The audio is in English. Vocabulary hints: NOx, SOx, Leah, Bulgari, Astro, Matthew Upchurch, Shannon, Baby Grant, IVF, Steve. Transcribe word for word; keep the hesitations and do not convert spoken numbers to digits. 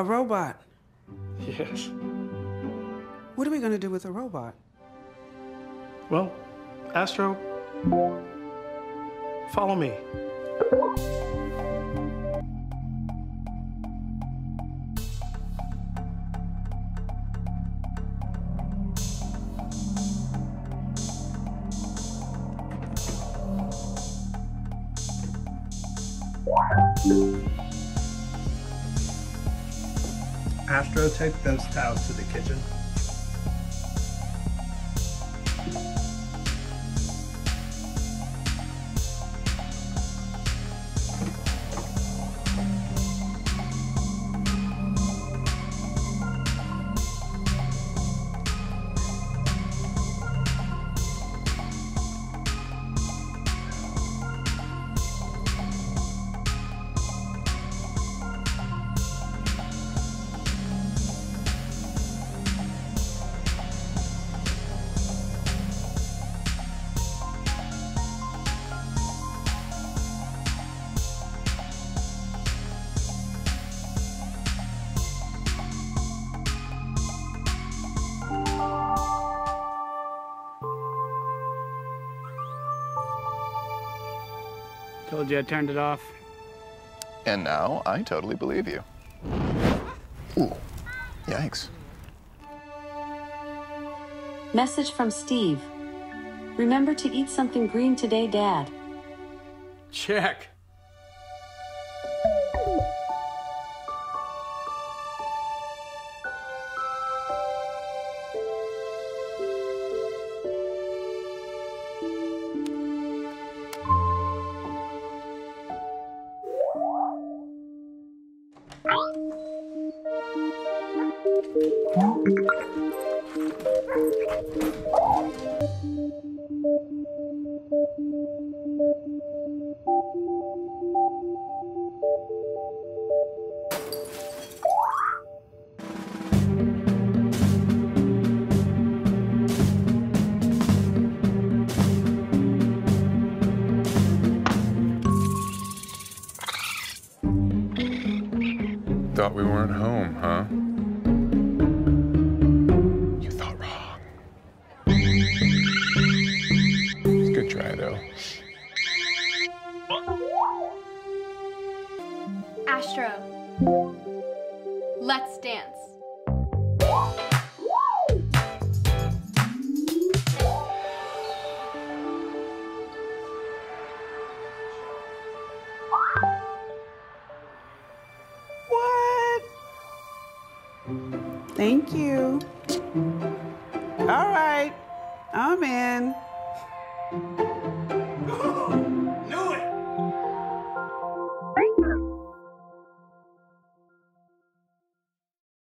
A robot. Yes. What are we going to do with a robot? Well, Astro, follow me. Astro, take those towels to the kitchen. Told you I turned it off. And now I totally believe you. Ooh, yikes. Message from Steve. Remember to eat something green today, Dad. Check. Thought we weren't home, huh? You thought wrong. It's a good try, though. Astro, let's dance. Thank you. All right, I'm in.